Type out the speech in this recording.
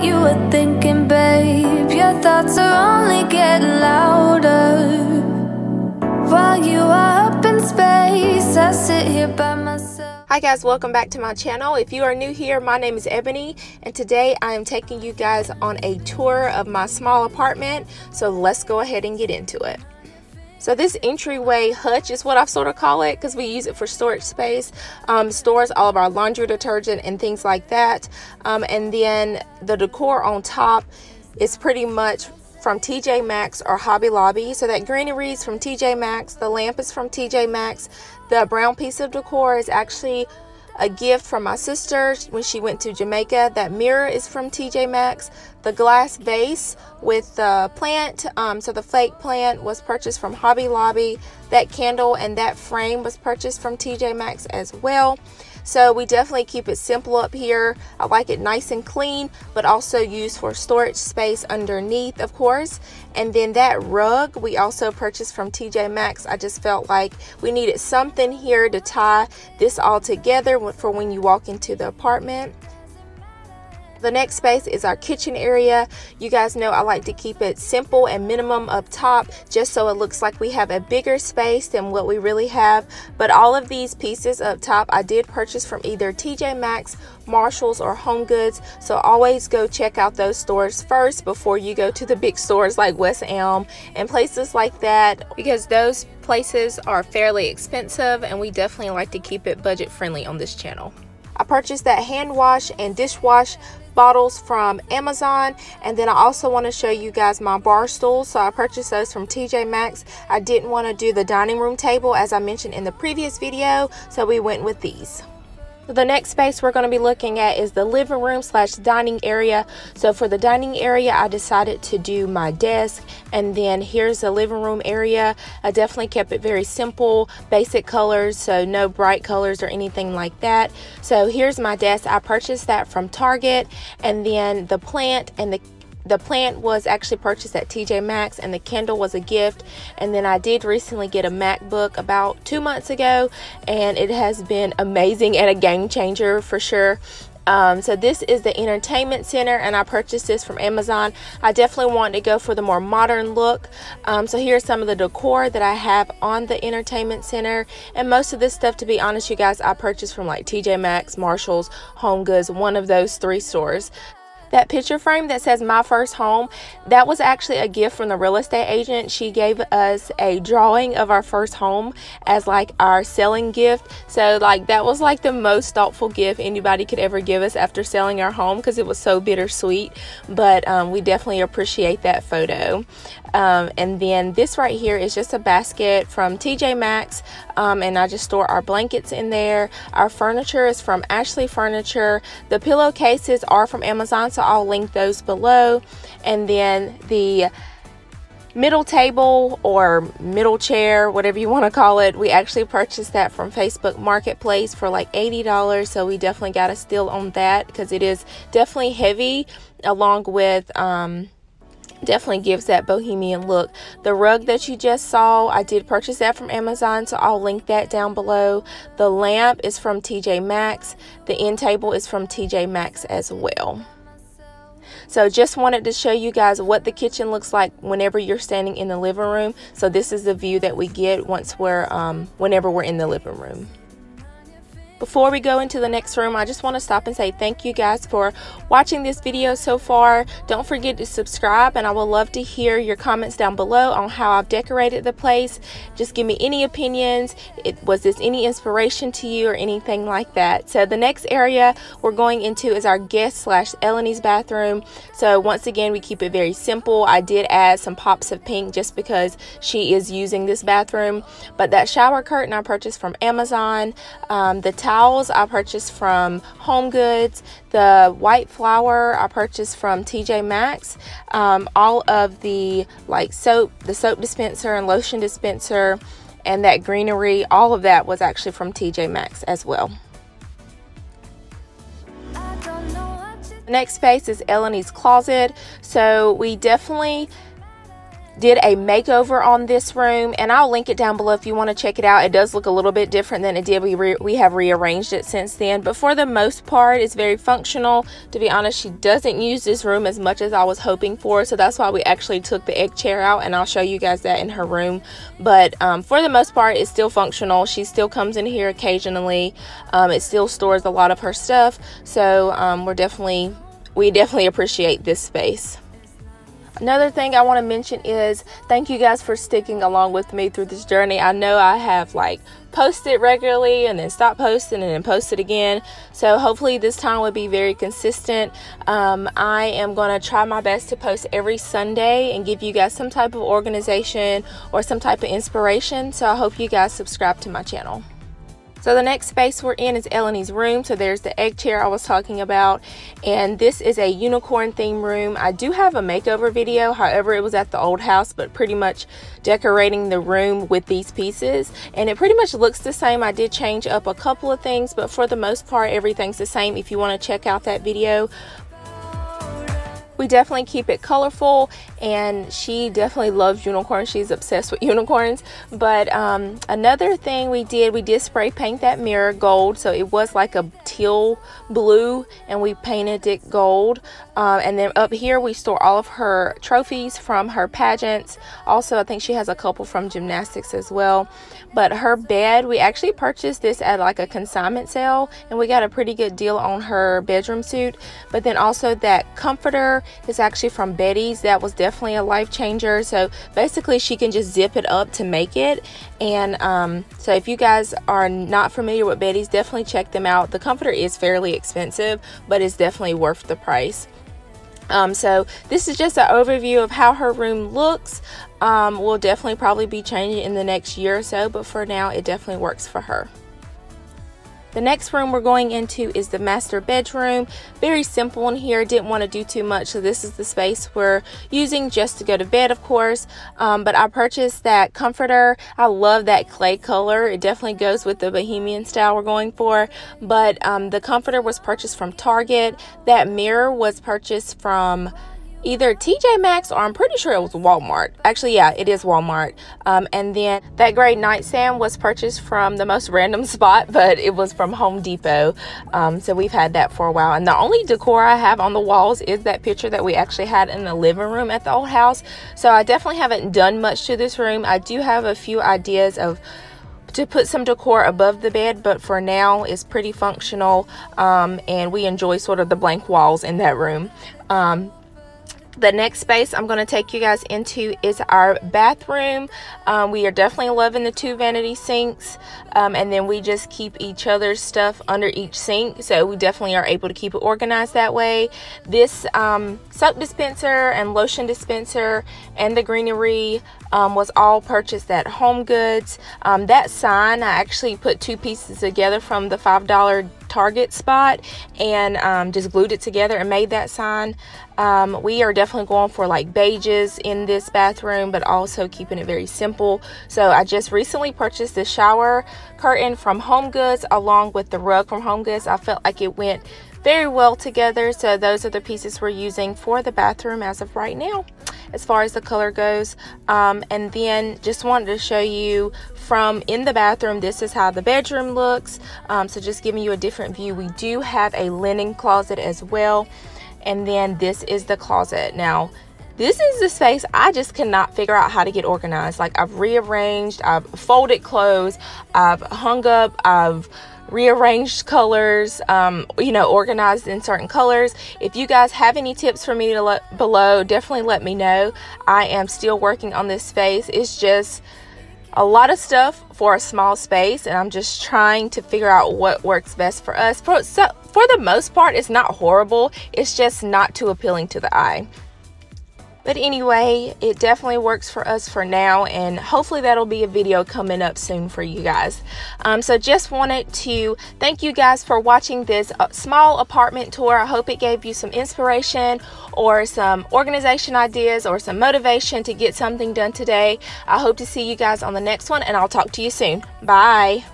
what you were thinking, babe. Your thoughts are only getting louder. While you are up in space, I sit here by myself. Hi guys, welcome back to my channel. If you are new here, my name is Ebony, and today I am taking you guys on a tour of my small apartment. So let's go ahead and get into it. So this entryway hutch is what I sort of call it, because we use it for storage space, stores all of our laundry detergent and things like that. And then the decor on top is pretty much from TJ Maxx or Hobby Lobby. So that greenery is from TJ Maxx, the lamp is from TJ Maxx, the brown piece of decor is actually a gift from my sister when she went to Jamaica. That mirror is from TJ Maxx. The glass vase with the plant, so the fake plant, was purchased from Hobby Lobby. That candle and that frame was purchased from TJ Maxx as well. So we definitely keep it simple up here. I like it nice and clean, but also used for storage space underneath, of course. And then that rug we also purchased from TJ Maxx. I just felt like we needed something here to tie this all together for when you walk into the apartment. The next space is our kitchen area. You guys know I like to keep it simple and minimum up top, just so it looks like we have a bigger space than what we really have. But all of these pieces up top I did purchase from either TJ Maxx, Marshalls, or Home Goods. So always go check out those stores first before you go to the big stores like West Elm and places like that, because those places are fairly expensive, and we definitely like to keep it budget friendly on this channel. I purchased that hand wash and dish wash bottles from Amazon, and then I also want to show you guys my bar stools. So I purchased those from TJ Maxx. I didn't want to do the dining room table as I mentioned in the previous video, so we went with these. The next space we're going to be looking at is the living room slash dining area. So for the dining area, I decided to do my desk, and then here's the living room area. I definitely kept it very simple, basic colors, so no bright colors or anything like that. So here's my desk. I purchased that from Target, and then the plant and the plant was actually purchased at TJ Maxx, and the candle was a gift. And then I did recently get a MacBook about 2 months ago, and it has been amazing and a game changer for sure. So this is the entertainment center, and I purchased this from Amazon. I definitely wanted to go for the more modern look. So here's some of the decor that I have on the entertainment center, and most of this stuff, to be honest you guys, I purchased from like TJ Maxx, Marshalls, Home Goods, one of those three stores. That picture frame that says "My First Home," that was actually a gift from the real estate agent. She gave us a drawing of our first home as like our selling gift. So like that was like the most thoughtful gift anybody could ever give us after selling our home, because it was so bittersweet. But we definitely appreciate that photo. And then this right here is just a basket from TJ Maxx, and I just store our blankets in there. Our furniture is from Ashley Furniture. The pillowcases are from Amazon, so I'll link those below. And then the middle table or middle chair, whatever you want to call it, we actually purchased that from Facebook Marketplace for like $80, so we definitely got a steal on that, because it is definitely heavy, along with definitely gives that bohemian look. The rug that you just saw, I did purchase that from Amazon, so I'll link that down below. The lamp is from TJ Maxx. The end table is from TJ Maxx as well. So just wanted to show you guys what the kitchen looks like whenever you're standing in the living room. So this is the view that we get once we're whenever we're in the living room. Before we go into the next room, I just want to stop and say thank you guys for watching this video so far. Don't forget to subscribe, and I would love to hear your comments down below on how I've decorated the place. Just give me any opinions. Was this any inspiration to you or anything like that? So the next area we're going into is our guest slash Eleni's bathroom. So once again, we keep it very simple. I did add some pops of pink just because she is using this bathroom. But that shower curtain I purchased from Amazon. The towels I purchased from Home Goods. The white flower I purchased from TJ Maxx. All of the like soap, the soap dispenser and lotion dispenser, and that greenery, all of that was actually from TJ Maxx as well. The next space is Eleni's closet. So we definitely did a makeover on this room, and I'll link it down below if you want to check it out. It does look a little bit different than it did. We have rearranged it since then, but for the most part, it's very functional. To be honest, she doesn't use this room as much as I was hoping for, so that's why we actually took the egg chair out, and I'll show you guys that in her room. But for the most part, it's still functional. She still comes in here occasionally. It still stores a lot of her stuff, so we definitely appreciate this space. Another thing I want to mention is thank you guys for sticking along with me through this journey. I know I have like posted regularly and then stopped posting and then posted again. So hopefully this time will be very consistent. I am going to try my best to post every Sunday and give you guys some type of organization or some type of inspiration. So I hope you guys subscribe to my channel. So the next space we're in is Elleny's room. So there's the egg chair I was talking about, and this is a unicorn theme room. I do have a makeover video, however it was at the old house, but pretty much decorating the room with these pieces, and it pretty much looks the same. I did change up a couple of things, but for the most part everything's the same. If you want to check out that video, we definitely keep it colorful, and she definitely loves unicorns. She's obsessed with unicorns. But another thing we did spray paint that mirror gold. So it was like a teal blue, and we painted it gold. And then up here we store all of her trophies from her pageants. Also, I think she has a couple from gymnastics as well. But her bed, we actually purchased this at like a consignment sale, and we got a pretty good deal on her bedroom suit. But then also that comforter, it's actually from Betty's. That was definitely a life changer. So basically she can just zip it up to make it, and so if you guys are not familiar with Betty's, definitely check them out. The comforter is fairly expensive, but it's definitely worth the price. So this is just an overview of how her room looks. We'll definitely probably be changing in the next year or so, but for now it definitely works for her. The next room we're going into is the master bedroom. Very simple in here, didn't want to do too much, so this is the space we're using just to go to bed, of course. But I purchased that comforter. I love that clay color. It definitely goes with the bohemian style we're going for. But the comforter was purchased from Target. That mirror was purchased from either tjmaxx, or I'm pretty sure it was Walmart. Actually, yeah, it is Walmart. And then that gray nightstand was purchased from the most random spot, but it was from Home Depot. So we've had that for a while, and the only decor I have on the walls is that picture that we actually had in the living room at the old house. So I definitely haven't done much to this room. I do have a few ideas of to put some decor above the bed, but for now it's pretty functional, and we enjoy sort of the blank walls in that room. The next space I'm going to take you guys into is our bathroom. We are definitely loving the two vanity sinks, and then we just keep each other's stuff under each sink, so we definitely are able to keep it organized that way. This soap dispenser and lotion dispenser and the greenery was all purchased at Home Goods. That sign, I actually put two pieces together from the $5 Target spot, and just glued it together and made that sign. We are definitely going for like beiges in this bathroom, but also keeping it very simple. So I just recently purchased the shower curtain from Home Goods along with the rug from Home Goods. I felt like it went very well together, so those are the pieces we're using for the bathroom as of right now as far as the color goes. And then just wanted to show you from in the bathroom, this is how the bedroom looks. So just giving you a different view. We do have a linen closet as well, and then this is the closet. Now this is the space I just cannot figure out how to get organized. Like, I've rearranged, I've folded clothes, I've hung up, I've rearranged colors, you know, organized in certain colors. If you guys have any tips for me below, definitely let me know. I am still working on this space. It's just a lot of stuff for a small space, and I'm just trying to figure out what works best for us. For the most part, it's not horrible. It's just not too appealing to the eye. But anyway, it definitely works for us for now, and hopefully that'll be a video coming up soon for you guys. So just wanted to thank you guys for watching this small apartment tour. I hope it gave you some inspiration or some organization ideas or some motivation to get something done today. I hope to see you guys on the next one, and I'll talk to you soon. Bye.